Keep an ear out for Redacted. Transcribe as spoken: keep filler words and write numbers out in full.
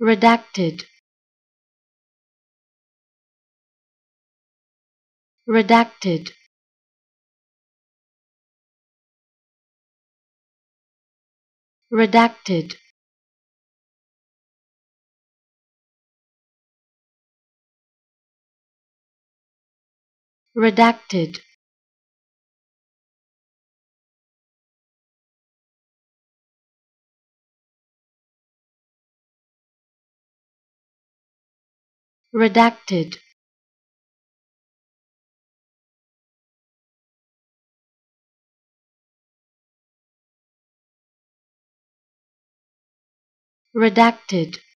Redacted. Redacted. Redacted. Redacted. Redacted. Redacted.